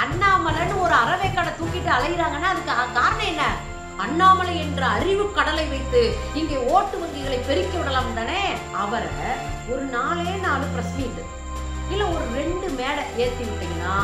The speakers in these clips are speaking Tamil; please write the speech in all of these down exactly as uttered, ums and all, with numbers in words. அண்ணாமலைன்னு ஒரு அறவை கடை தூக்கிட்டு அலையிறாங்கன்னா அதுக்கு காரணம் என்ன? அண்ணாமலை என்ற அறிவு கடலை வைத்து இங்கே ஓட்டு வங்கிகளை பெருக்கி விடலாம் தானே. அவரை ஒரு நாளே நாலு பிரஸ் மீட் இல்ல ஒரு ரெண்டு மேடை ஏற்றி விட்டீங்கன்னா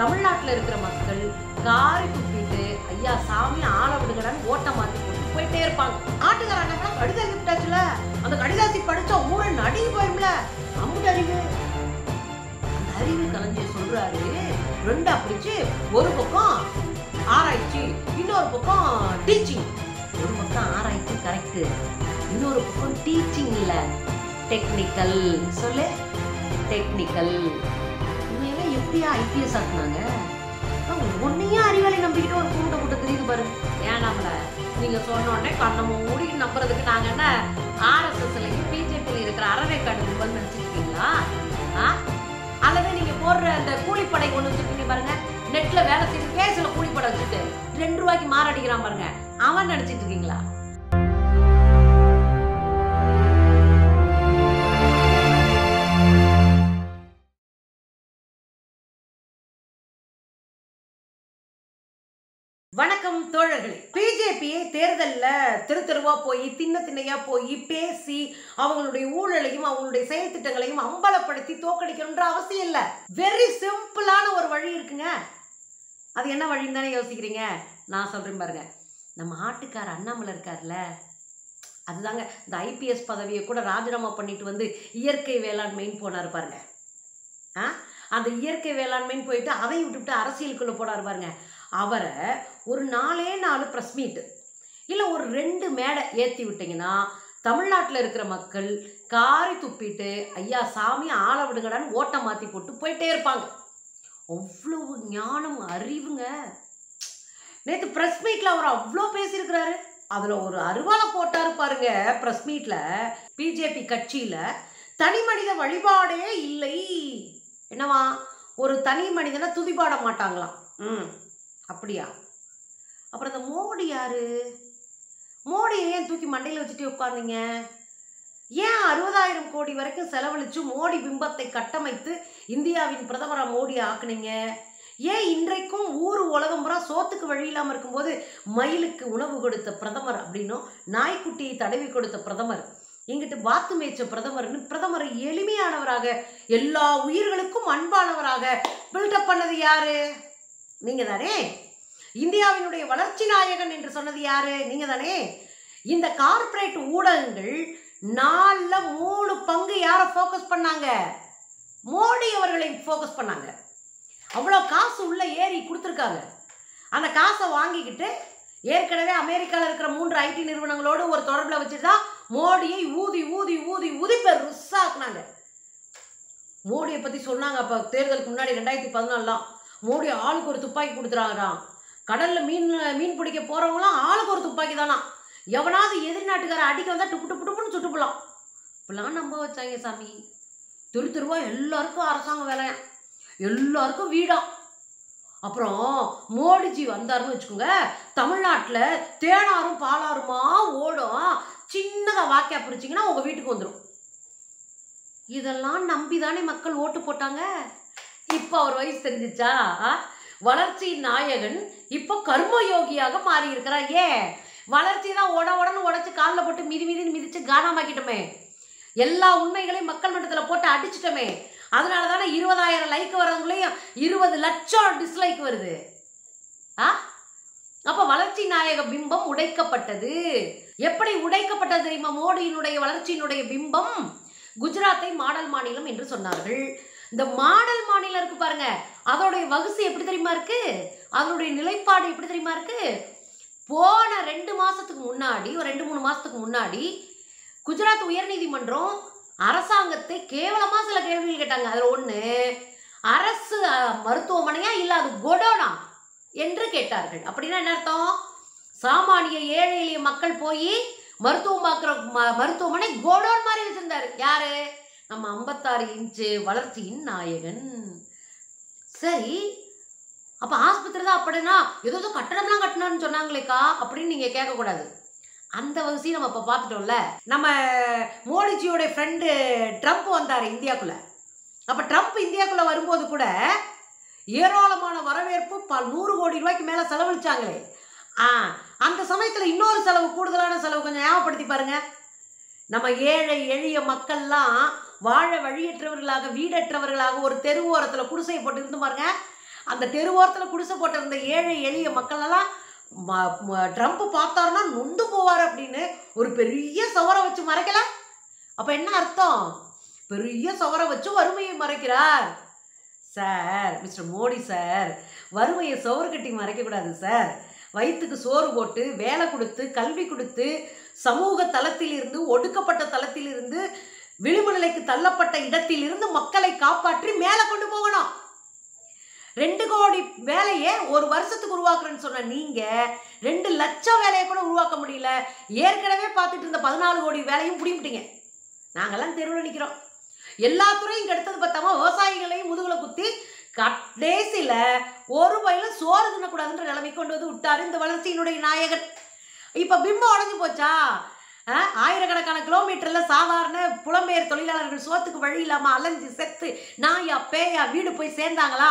தமிழ்நாட்டில் இருக்கிற மக்கள் காரி துப்பிட்டு ஐயா சாமி ஆளை விடுங்கடான்னு ஓட்ட மாற்றி போட்டு போயிட்டே இருப்பாங்க. ஆட்டுக்காரங்க கடிதாசி விட்டாச்சுல, அந்த கடிதாசி படித்தா ஊரை நடுங்கி போயும்ல. அம்புட்டு அறிவு, அந்த அறிவு கலைஞர் சொல்றாரு ரெண்டா பிடிச்சு ஒரு பக்கம் ஆராய்ச்சி, இன்னொரு பக்கம் டீச்சிங். ஒரு பக்கம் ஆராய்ச்சி கரெக்டு, இன்னொரு பக்கம் டீச்சிங் இல்லை டெக்னிக்கல். சொல்லு டெக்னிக்கல். எப்படியா ஐபிஎஸ் ஆக்குனாங்க? ஒன்னையா அறிவாளி நம்பிக்கிட்டு ஒரு கூட்ட கூட்ட தெரியுது பாரு. ஏன் நம்மள நீங்க சொன்ன உடனே கண்ணமோ மூடி நம்புறதுக்கு நாங்க என்ன ஆர்எஸ்எஸ்லையும் பிஜேபியில் இருக்கிற அறவை காடு வந்து நினைச்சிருக்கீங்களா? அல்லது நீங்க போடுற அந்த கூலிப்படை கொண்டு வச்சிருக்கீங்க பாருங்க, நெட்ல வேலை செய்து பேசல கூலிப்படை வச்சுட்டு ரெண்டு ரூபாய்க்கு மாறடிக்கிறான் பாருங்க, அவன் நினைச்சிட்டு இருக்கீங்களா? வணக்கம் தோழர்களே. பிஜேபியை தேர்தலில் தெரு தெருவாக போய் தின்ன திண்ணையாக போய் பேசி அவங்களுடைய ஊழலையும் அவங்களுடைய செயல் திட்டங்களையும் அம்பலப்படுத்தி தோக்கடிக்கணுன்ற அவசியம் இல்லை. வெரி சிம்பிளான ஒரு வழி இருக்குங்க. அது என்ன வழின்னு தானே யோசிக்கிறீங்க? நான் சொல்கிறேன் பாருங்க, நம்ம ஆட்டுக்கார அண்ணாமலை இருக்கார்ல, அதுதாங்க இந்த ஐபிஎஸ் பதவியை கூட ராஜினாமா பண்ணிட்டு வந்து இயற்கை வேளாண்மைன்னு போனார் பாருங்க. ஆ, அந்த இயற்கை வேளாண்மைன்னு போயிட்டு அதை விட்டுவிட்டு அரசியலுக்குள்ளே போனார் பாருங்க. அவரை ஒரு நாலே நாலு ப்ரெஸ் மீட்டு இல்லை ஒரு ரெண்டு மேடை ஏற்றி விட்டிங்கன்னா தமிழ்நாட்டில் இருக்கிற மக்கள் காரி துப்பிட்டு ஐயா சாமி ஆளை விடுங்கடான்னு ஓட்டை மாற்றி போட்டு போயிட்டே இருப்பாங்க. அவ்வளவு ஞானம் அறிவுங்க. நேற்று ப்ரெஸ் மீட்டில் அவர் அவ்வளோ பேசியிருக்கிறாரு. அதில் ஒரு அருவாலை போட்டார் பாருங்க ப்ரெஸ் மீட்டில், பிஜேபி கட்சியில் தனி மனித வழிபாடே இல்லை. என்னவா, ஒரு தனி மனிதனை துதிபாட மாட்டாங்களாம். ம், அப்படியா? அப்புறம் இந்த மோடி யார்? மோடியை ஏன் தூக்கி மண்டையில் வச்சுட்டு உட்கார்ந்தீங்க? ஏன் அறுபதாயிரம் கோடி வரைக்கும் செலவழித்து மோடி பிம்பத்தை கட்டமைத்து இந்தியாவின் பிரதமராக மோடியை ஆக்குனீங்க? ஏன் இன்றைக்கும் ஊர் உலகம் பூரா சோத்துக்கு வழி இல்லாமல் இருக்கும்போது மயிலுக்கு உணவு கொடுத்த பிரதமர் அப்படின்னும் நாய்க்குட்டியை தடவி கொடுத்த பிரதமர், எங்கிட்ட வாத்து மேய்ச்ச பிரதமர்னு பிரதமர் எளிமையானவராக எல்லா உயிர்களுக்கும் அன்பானவராக பில்டப் பண்ணது யாரு? நீங்கள் தானே. இந்தியாவினுடைய வளர்ச்சி நாயகன் என்று சொன்னது யாரு? நீங்கள் தானே. இந்த கார்ப்பரேட் ஊடகங்கள் நாலில் மூணு பங்கு யாரை ஃபோக்கஸ் பண்ணாங்க? மோடி அவர்களை ஃபோக்கஸ் பண்ணாங்க. அவ்வளோ காசு உள்ளே ஏறி கொடுத்துருக்காங்க. அந்த காசை வாங்கிக்கிட்டு ஏற்கனவே அமெரிக்காவில் இருக்கிற மூன்று ஐடி நிறுவனங்களோடு ஒரு தொடர்பில் வச்சுட்டு தான் மோடியை ஊதி ஊதி ஊதி ஊதி பேர் ருசாக்குனாங்க. மோடியை பற்றி சொன்னாங்க அப்போ தேர்தலுக்கு முன்னாடி ரெண்டாயிரத்தி பதினாலாம் மோடி ஆளுக்கு ஒரு துப்பாக்கி கொடுத்துறாங்கறான். கடலில் மீன் மீன் பிடிக்க போகிறவங்களாம் ஆளுக்கு ஒரு துப்பாக்கி தானா, எவனாவது எதிர்நாட்டுக்கார அடிக்க வந்தால் டுப்பு டுப்பு டுப்புன்னு சுட்டுப்பலாம். இப்பெல்லாம் நம்ப வச்சாங்க சாமி. திரு திருவா எல்லாருக்கும் அரசாங்கம் வேலையாம், எல்லாருக்கும் வீடாம். அப்புறம் மோடிஜி வந்தாருன்னு வச்சுக்கோங்க, தமிழ்நாட்டில் தேனாரும் பாலாருமா ஓடும், சின்னதாக வாக்கியா பிடிச்சிங்கன்னா உங்கள் வீட்டுக்கு வந்துடும். இதெல்லாம் நம்பி தானே மக்கள் ஓட்டு போட்டாங்க. இப்போ அவர் வயசு தெரிஞ்சிச்சா? வளர்ச்சி நாயகன் இப்போ கர்மயோகியாக மாறி இருக்கிறார். ஏன் வளர்ச்சி தான் உட உடனே உடச்சி காலில் போட்டு மிதி மிதின்னு மிதித்து காணமாக்கிட்டோமே, எல்லா உண்மைகளையும் மக்கள் மன்றத்தில் போட்டு அடிச்சிட்டோமே. அதனால தானே இருபதாயிரம் லைக் வரவங்களையும் இருபது லட்சம் டிஸ்லைக் வருது. ஆ, அப்போ வளர்ச்சி நாயக பிம்பம் உடைக்கப்பட்டது. எப்படி உடைக்கப்பட்டது தெரியுமா? மோடியினுடைய வளர்ச்சியினுடைய பிம்பம் குஜராத்தை மாடல் மாநிலம் என்று சொன்னார்கள். இந்த மாடல் மாநிலம் இருக்கு பாருங்க, அதோடைய வகுசு எப்படி தெரியுமா இருக்கு? அதனுடைய நிலைப்பாடு எப்படி தெரியுமா இருக்கு? போன ரெண்டு மாசத்துக்கு முன்னாடி, ஒரு ரெண்டு மூணு மாசத்துக்கு முன்னாடி குஜராத் உயர்நீதிமன்றம் அரசாங்கத்தை கேவலமா சில கேள்விகள் கேட்டாங்க. அதில் ஒன்று, அரசு மருத்துவமனையா இல்லை அது கொடோனா என்று கேட்டார்கள். அப்படின்னா என்ன அர்த்தம்? சாமானிய ஏழை எளிய மக்கள் போய் மருத்துவம் பார்க்குற மருத்துவமனை கோடோன் மாதிரி வச்சிருந்தாரு. யாரு? நம்ம ஐம்பத்தாறு இன்ச்சு வளர்ச்சியின் நாயகன். சரி, அப்போ ஆஸ்பத்திரி தான் அப்படின்னா ஏதோ ஏதோ கட்டணம்லாம் கட்டணும்னு சொன்னாங்களேக்கா அப்படின்னு நீங்கள் கேட்கக்கூடாது. அந்த வகுசி நம்ம இப்போ பார்த்துட்டோம்ல. நம்ம மோடிஜியோடைய ஃப்ரெண்டு ட்ரம்ப் வந்தார் இந்தியாவுக்குள்ளே. அப்போ ட்ரம்ப் இந்தியாவுக்குள்ளே வரும்போது கூட ஏராளமான வரவேற்பு அப்பால் நூறு கோடி ரூபாய்க்கு மேலே செலவழிச்சாங்களே, ஆ அந்த சமயத்தில் இன்னொரு செலவு கூடுதலான செலவு கொஞ்சம் ஞாபகப்படுத்தி பாருங்க. நம்ம ஏழை எளிய மக்கள்லாம் வாழ வழியற்றவர்களாக வீடற்றவர்களாக ஒரு தெருவோரத்தில் குடிசை போட்டு இருந்து பாருங்க. அந்த தெருவோரத்தில் குடிசை போட்டிருந்த ஏழை எளிய மக்களெல்லாம் ட்ரம்ப் பார்த்தாருன்னா நொண்டு போவார் அப்படின்னு ஒரு பெரிய சவரை வச்சு மறைக்கல. அப்போ என்ன அர்த்தம்? பெரிய சவரை வச்சு வறுமையை மறைக்கிறார் சார். மிஸ்டர் மோடி சார், வறுமையை சவறு கட்டி மறைக்கக்கூடாது சார். வயிற்றுக்கு சோறு போட்டு வேலை கொடுத்து கல்வி கொடுத்து சமூக தளத்திலிருந்து ஒடுக்கப்பட்ட தளத்திலிருந்து விளிம்பு நிலைக்கு தள்ளப்பட்ட இடத்திலிருந்து மக்களை காப்பாற்றி மேலே கொண்டு போகணும். ரெண்டு கோடி வேலையை ஒரு வருஷத்துக்கு உருவாக்குறேன்னு சொன்ன நீங்கள் ரெண்டு லட்சம் வேலையை கூட உருவாக்க முடியல. ஏற்கனவே பார்த்துட்டு இருந்த பதினாலு கோடி வேலையும் புடிமிட்டீங்க. நாங்கள்லாம் தெருவில் நிற்கிறோம். எல்லா துறையும் கெடுத்தது பார்த்தாமா விவசாயிகளையும் முதுகில் குத்தி கடைசியில் ஒரு பயிலும் சோறு தின்னக்கூடாதுன்ற நிலைமை கொண்டு வந்து விட்டார் இந்த வளர்ச்சியினுடைய நாயகன். இப்போ பிம்பம் உடஞ்சி போச்சா? ஆயிரக்கணக்கான கிலோமீட்டரில் சாதாரண புலம்பெயர் தொழிலாளர்கள் சோத்துக்கு வழி இல்லாமல் அலைஞ்சி செத்து நாயா பேயா வீடு போய் சேர்ந்தாங்களா?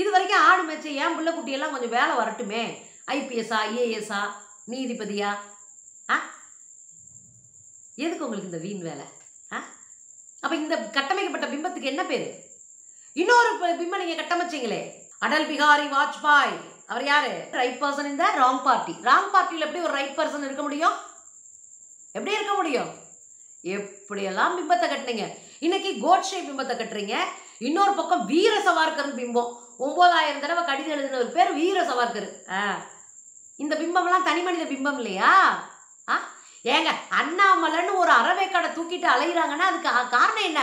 இது வரைக்கும் ஆடு மேய்ச்சி ஏன் பிள்ளை குட்டியெல்லாம் கொஞ்சம் வேலை வரட்டுமே. ஐபிஎஸ்ஸா ஐஏஎஸ்ஸா நீதிபதியா? ஆ எதுக்கு உங்களுக்கு இந்த வீண் வேலை? ஆ அப்போ இந்த கட்டமைக்கப்பட்ட பிம்பத்துக்கு என்ன பேர்? இன்னொரு பிம்பம் நீங்கள் கட்டமைச்சிங்களே, அடல் பிஹாரி வாஜ்பாய். அவர் யார்? ரைட் பர்சன் இந்த ராங் பார்ட்டி. ராங் பார்ட்டியில் எப்படி ஒரு ரைட் பர்சன் இருக்க முடியும்? எப்படி இருக்க முடியும்? எப்படியெல்லாம் பிம்பத்தை கட்டினீங்க. இன்னைக்கு கோட்ஷே பிம்பத்தை கட்டுறீங்க. இன்னொரு பக்கம் வீர சவார்கர் பிம்பம். ஒன்பதாயிரம் தடவை கடிதம் எழுதின ஒரு பேர் வீர சவார்கர். இந்த பிம்பம்லாம் தனி மனித பிம்பம் இல்லையா? ஆ ஏங்க அண்ணாமலைன்னு ஒரு அறவே கடை தூக்கிட்டு அலைகிறாங்கன்னா அதுக்கு காரணம் என்ன?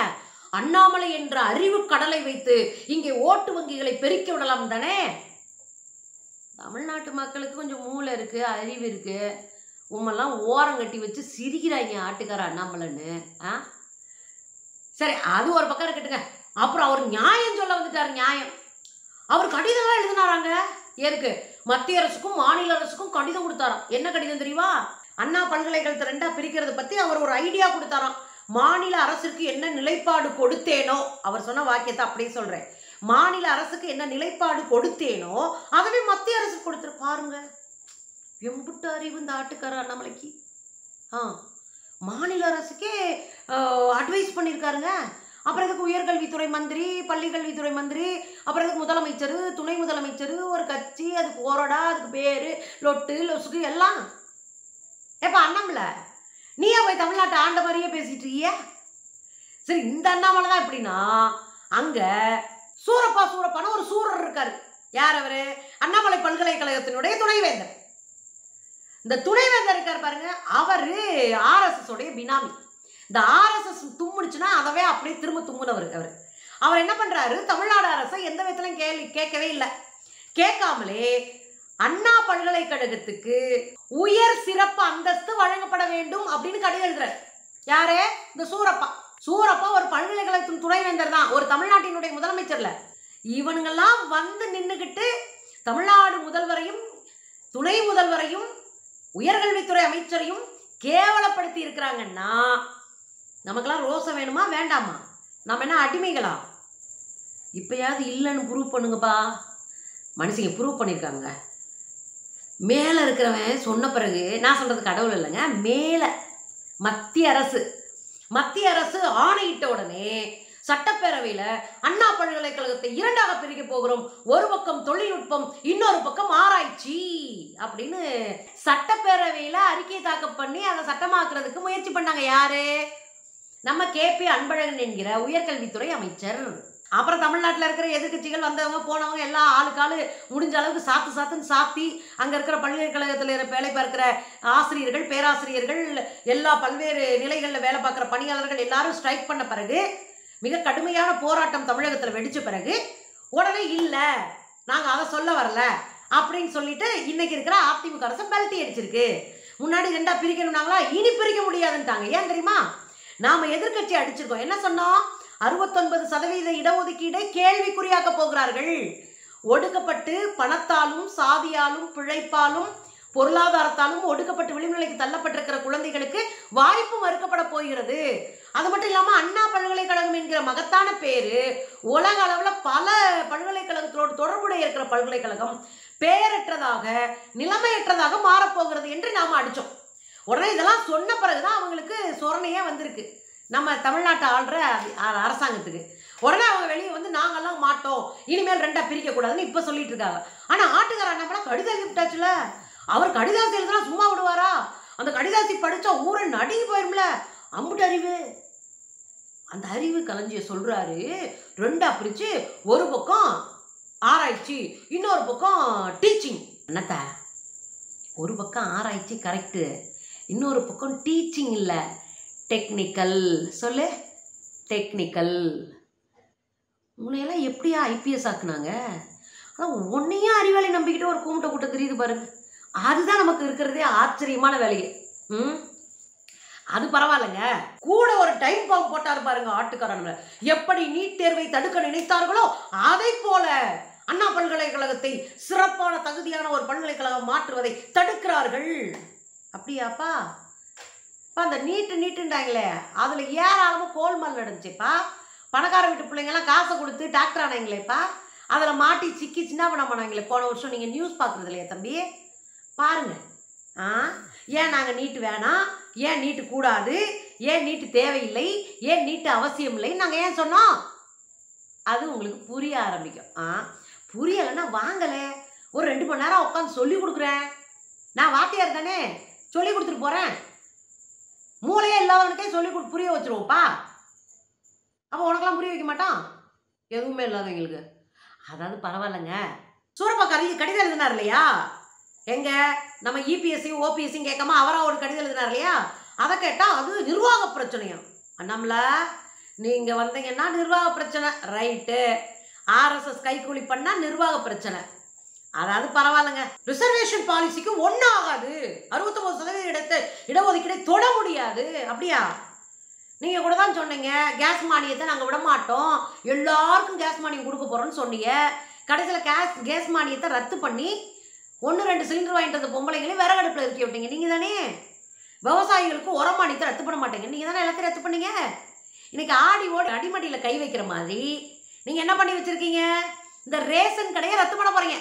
அண்ணாமலை என்ற அறிவு கடலை வைத்து இங்கே ஓட்டு வங்கிகளை பெருக்கி விடலாம் தானே. தமிழ்நாட்டு மக்களுக்கு கொஞ்சம் மூளை இருக்கு, அறிவு இருக்கு. உம்மெல்லாம் ஓரம் கட்டி வச்சு சிரிக்கிறாங்க ஆட்டுக்கார அண்ணாமலைன்னு. ஆ சரி, அது ஒரு பக்கம் இருக்கட்டுங்க. அப்புறம் அவர் நியாயம் சொல்ல வந்துட்டார். நியாயம் அவர் கடிதம்லாம் எழுதினாராங்க. எதுக்கு? மத்திய அரசுக்கும் மாநில அரசுக்கும் கடிதம் கொடுத்தாராம். என்ன கடிதம் தெரியுமா? அண்ணா பல்கலைக்கழகத்தை ரெண்டா பிரிக்கிறத பற்றி அவர் ஒரு ஐடியா கொடுத்தாராம். மாநில அரசுக்கு என்ன நிலைப்பாடு கொடுத்தேனோ, அவர் சொன்ன வாக்கியத்தை அப்படியே சொல்கிறேன், மாநில அரசுக்கு என்ன நிலைப்பாடு கொடுத்தேனோ அதவே மத்திய அரசு கொடுத்துரு. பாருங்க எம்புட்டு அறிவு இந்த ஆட்டுக்கார அண்ணாமலைக்கு. ஆ மாநில அரசுக்கே அட்வைஸ் பண்ணியிருக்காருங்க. அப்புறம் இதுக்கு உயர்கல்வித்துறை மந்திரி, பள்ளிக்கல்வித்துறை மந்திரி, அப்புறம் இதுக்கு முதலமைச்சர், துணை முதலமைச்சர், ஒரு கட்சி, அதுக்கு ஓரடா, அதுக்கு பேர் லொட்டு லொசுக்கு எல்லாம். ஏப்பா அண்ணாமலை, நீயே போய் தமிழ்நாட்டை ஆண்ட மாதிரியே பேசிட்டுருக்கிய. சரி, இந்த அண்ணாமலை தான் எப்படின்னா அங்கே சூரப்பா சூரப்பான ஒரு சூரர் இருக்கார். யார் அவர்? அண்ணாமலை பல்கலைக்கழகத்தினுடைய துணைவேந்தர். இந்த துணைவேந்தர் இருக்கார் பாருங்க, அவர் ஆர்எஸ்எஸ் உடைய பினாமி. இந்த ஆர்எஸ்எஸ் தும்முனுச்சுன்னா அதவே அப்படியே திரும்ப தும்முனவர் அவர். அவர் என்ன பண்ணுறாரு? தமிழ்நாடு அரசை எந்த விதத்திலையும் கேள்வி கேட்கவே இல்லை. கேட்காமலே அண்ணா பல்கலைக்கழகத்துக்கு உயர் சிறப்பு அந்தஸ்து வழங்கப்பட வேண்டும் அப்படின்னு கடிதம் எழுதுறாரு. யாரு? இந்த சூரப்பா. சூரப்பா ஒரு பல்கலைக்கழகத்தின் துணைவேந்தர் தான், ஒரு தமிழ்நாட்டினுடைய முதலமைச்சர்ல. இவனுங்கெல்லாம் வந்து நின்றுக்கிட்டு தமிழ்நாடு முதல்வரையும் துணை முதல்வரையும் உயர்கல்வித்துறை அமைச்சரையும் கேவலப்படுத்தி இருக்கிறாங்கன்னா நமக்கெல்லாம் ரோசம் வேணுமா வேண்டாமா? நம்ம என்ன அடிமைகளா? இப்போயாவது இல்லைன்னு ப்ரூவ் பண்ணுங்கப்பா. மனுஷங்க ப்ரூவ் பண்ணியிருக்காங்க. மேலே இருக்கிறவன் சொன்ன பிறகு, நான் சொல்கிறது கடவுள் இல்லைங்க, மேலே மத்திய அரசு, மத்திய அரசு ஆணையிட்ட உடனே சட்டப்பேரவையில் அண்ணா பல்கலைக்கழகத்தை இரண்டாக பிரிக்க போகிறோம், ஒரு பக்கம் தொழில்நுட்பம் இன்னொரு பக்கம் ஆராய்ச்சி அப்படின்னு சட்டப்பேரவையில் அறிக்கை தாக்கல் பண்ணி அதை சட்டமாக்குறதுக்கு முயற்சி பண்ணாங்க. யாரு? நம்ம கே பி அன்பழகன் என்கிற உயர்கல்வித்துறை அமைச்சர். அப்புறம் தமிழ்நாட்டில் இருக்கிற எதிர்கட்சிகள் வந்தவங்க போனவங்க எல்லாம் ஆளுக்கு ஆளு முடிஞ்ச அளவுக்கு சாத்து சாத்துன்னு சாத்தி அங்கே இருக்கிற பல்கலைக்கழகத்தில் வேலை பார்க்குற ஆசிரியர்கள் பேராசிரியர்கள் எல்லா பல்வேறு நிலைகளில் வேலை பார்க்குற பணியாளர்கள் எல்லாரும் ஸ்ட்ரைக் பண்ண பிறகு மிக கடுமையான போராட்டம் தமிழகத்தில் வெடித்த பிறகு உடனே இல்லை நாங்கள் அதை சொல்ல வரல அப்படினு சொல்லிட்டு இன்னைக்கு இருக்கிற ஆதிமுக அரசு பல்டி அடிச்சிருக்கு. முன்னாடி ரெண்டா பிரிக்கணும்னாங்களா, இனி பிரிக்க முடியாதுன்னுட்டாங்க. ஏன் தெரியுமா, நாம எதிர்க்கட்சி அடிச்சிருக்கோம். என்ன சொன்னோம், அறுபத்தொன்பது சதவீத இடஒதுக்கீடை கேள்விக்குறியாக்க போகிறார்கள். ஒடுக்கப்பட்டு பணத்தாலும் சாதியாலும் பிழைப்பாலும் பொருளாதாரத்தாலும் ஒடுக்கப்பட்டு விளிம்புநிலைக்கு தள்ளப்பட்டிருக்கிற குழந்தைகளுக்கு வாய்ப்பு மறுக்கப்பட போகிறது. அது மட்டும் இல்லாமல் அண்ணா பல்கலைக்கழகம் என்கிற மகத்தான பேரு உலக அளவில் பல பல்கலைக்கழகத்தோடு தொடர்புடைய இருக்கிற பல்கலைக்கழகம் பேரற்றதாக நிலைமையற்றதாக மாறப்போகிறது என்று நாம் அடித்தோம். உடனே இதெல்லாம் சொன்ன பிறகுதான் அவங்களுக்கு சொரணையே வந்திருக்கு நம்ம தமிழ்நாட்டை ஆள்ற அரசாங்கத்துக்கு. உடனே அவங்க வெளியே வந்து நாங்கள்லாம் மாட்டோம், இனிமேல் ரெண்டாக பிரிக்கக்கூடாதுன்னு இப்போ சொல்லிட்டு இருக்காங்க. ஆனால் ஆட்டுக்கார அண்ணாமலாம் கடுதாசி விட்டாச்சுல, அவர் கடுதாசி எழுதுனா சும்மா விடுவாரா? அந்த கடுதாசி படித்தா ஊரை நடுங்கி போயிரும்ல. அம்புட்டு அறிவு, அந்த அறிவு கலைஞ்சிய சொல்கிறாரு ரெண்டா பிரித்து ஒரு பக்கம் ஆராய்ச்சி இன்னொரு பக்கம் டீச்சிங். என்னத்த ஒரு பக்கம் ஆராய்ச்சி கரெக்டு, இன்னொரு பக்கம் டீச்சிங் இல்லை டெக்னிக்கல். சொல்லு டெக்னிக்கல். உன்னையெல்லாம் எப்படியா ஐபிஎஸ் ஆக்குனாங்க? ஆனால் ஒன்றையே அறிவாளி நம்பிக்கிட்டு ஒரு கூமிட்ட கூட்ட தெரியுது பாருங்க. அதுதான் நமக்கு இருக்கிறதே ஆச்சரியமான வேலையே. ம், அது பரவாயில்லைங்க. கூட ஒரு டைம் பாம்பு போட்டாரு பாருங்க ஆட்டுக்காரன். எப்படி நீட் தேர்வை தடுக்க நினைத்தார்களோ அதை போல அண்ணா பல்கலைக்கழகத்தை சிறப்பான தகுதியான ஒரு பல்கலைக்கழகம் மாற்றுவதை தடுக்கிறார்கள். அப்படியாப்பா, அந்த நீட்டு நீட்டுன்றாங்களே அதில் ஏராளமாக கோல்மால் நடந்துச்சுப்பா. பணக்கார வீட்டு பிள்ளைங்கள்லாம் காசை கொடுத்து டாக்டர் ஆனாங்களேப்பா, அதில் மாட்டி சிக்கி சின்ன பணம் பண்ணாங்களே. போன வருஷம் நீங்கள் நியூஸ் பார்க்குறது இல்லையா தம்பி? பாருங்கள். ஆ, ஏன் நாங்கள் நீட்டு வேணாம், ஏன் நீட்டு கூடாது, ஏன் நீட்டு தேவையில்லை, ஏன் நீட்டு அவசியம் இல்லை நாங்கள் ஏன் சொன்னோம்? அது உங்களுக்கு புரிய ஆரம்பிக்கும். ஆ, புரியலைன்னா வாங்கலை, ஒரு ரெண்டு மணி நேரம் உட்காந்து சொல்லி கொடுக்குறேன். நான் வாத்தியார் தானே, சொல்லி கொடுத்துட்டு போகிறேன். மூளையே இல்லாதவனுக்கே சொல்லி கொடு புரிய வச்சுருவோம்ப்பா. அப்போ உனக்கெல்லாம் புரிய வைக்க மாட்டான் எதுவுமே இல்லாதவங்களுக்கு. அதாவது பரவாயில்லைங்க. சூரப்பா கடி கடிதம் எழுதினார் இல்லையா, எங்கே நம்ம இபிஎஸ்சியும் ஓபிஎஸ்சியும் கேட்காம அவராக ஒரு கடிதம் எழுதினார் இல்லையா, அதை கேட்டால் அது நிர்வாக பிரச்சனையும். அண்ணாமலை நீங்கள் வந்தீங்கன்னா நிர்வாக பிரச்சனை ரைட்டு, ஆர்எஸ்எஸ் கைக்கூலி பண்ணால் நிர்வாக பிரச்சனை. அதாவது பரவாயில்லைங்க. ரிசர்வேஷன் பாலிசிக்கு ஒன்றும் ஆகாது, அறுபத்தொம்பது சதவீத இடத்தை இடஒதுக்கீடை தொட முடியாது. அப்படியா? நீங்கள் கூட தான் சொன்னீங்க கேஸ் மானியத்தை நாங்கள் விட மாட்டோம், எல்லாருக்கும் கேஸ் மானியம் கொடுக்க போகிறோன்னு சொன்னீங்க. கடைசியில் கேஸ் கேஸ் மானியத்தை ரத்து பண்ணி ஒன்று ரெண்டு சிலிண்டர் வாங்கிட்டு வந்த பொம்பளைங்களையும் விறகடுப்பில் இருக்க விட்டீங்க நீங்கள் தானே. விவசாயிகளுக்கும் உரம் மானியத்தை ரத்து பண்ண மாட்டேங்க, நீங்கள் தானே எல்லாத்தையும் ரத்து பண்ணீங்க. இன்றைக்கி ஆடி ஓடி அடிமடியில் கை வைக்கிற மாதிரி நீங்கள் என்ன பண்ணி வச்சுருக்கீங்க, இந்த ரேஷன் கடையை ரத்து பண்ண போகிறீங்க.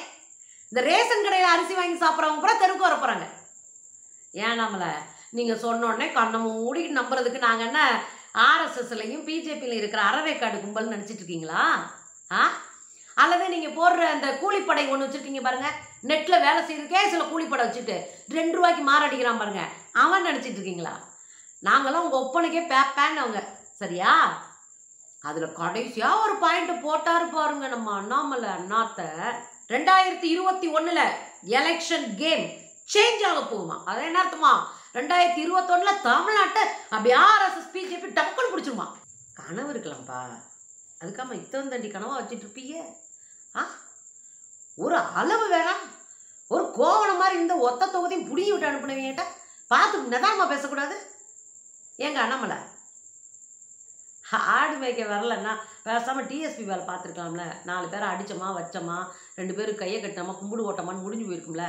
இந்த ரேஷன் கடையில் அரிசி வாங்கி சாப்பிட்றவங்க கூட தெருக்கு வர போகிறாங்க. ஏன் நம்மளை நீங்கள் சொன்னோடனே கண்ணை மூடிக்கிட்டு நம்புறதுக்கு நாங்கள் என்ன ஆர்எஸ்எஸ்லையும் பிஜேபியிலையும் இருக்கிற அறவேக்காடு கும்பல்னு நினச்சிட்டு இருக்கீங்களா? ஆ, அல்லது நீங்கள் போடுற அந்த கூலிப்படை ஒன்று வச்சுருக்கீங்க பாருங்கள், நெட்டில் வேலை செய்யறதுக்கே சில கூலிப்படை வச்சுட்டு ரெண்டு ரூபாய்க்கு மாறடிக்கிறான் பாருங்கள், அவன் நினச்சிட்டு இருக்கீங்களா? நாங்களாம் உங்கள் ஒப்பனுக்கே பேப்பேன்னு அவங்க. சரியா, அதில் கடைசியாக ஒரு பாயிண்ட்டு போட்டாரு பாருங்க நம்ம அண்ணாமலை அண்ணாத்தை, ரெண்டாயிரத்தி இருபத்தி ஒன்னுல எலெக்ஷன் கேம் சேஞ்ச் ஆக போகுமா? அது என்ன அர்த்தமா, ரெண்டாயிரத்தி இருபத்தி ஒன்னுல தமிழ்நாட்டை அப்படி ஆர்எஸ்எஸ் பிஜேபி டக்குன்னு பிடிச்சிருமா? கனவு இருக்கலாம்ப்பா, அதுக்காம இத்தனை தண்டி கனவா வச்சுட்டு இருப்பீங்க. ஆ, ஒரு அளவு வேணாம், ஒரு கோவணம் மாதிரி இந்த ஒத்த தொகுதியும் புடிங்கி விட்டு அனுப்புனவங்கிட்ட பார்த்து நிதானமா பேசக்கூடாது. ஏங்க அண்ணாமலை, ஆடு மேய்க்க வரலன்னா பேசாமல் டிஎஸ்பி வேலை பார்த்துருக்கலாம்ல. நாலு பேரை அடித்தோமா வச்சோமா ரெண்டு பேரும் கையை கட்டினோமா கும்பிடு ஓட்டமான்னு முடிஞ்சு போயிருக்கும்ல.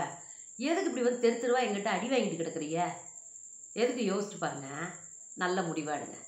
எதுக்கு இப்படி வந்து தெரு தெருவா எங்கிட்ட அடி வாங்கிட்டு கிடக்குறீங்க? எதுக்கு யோசிச்சு பாருங்க, நல்ல முடிவாடுங்க.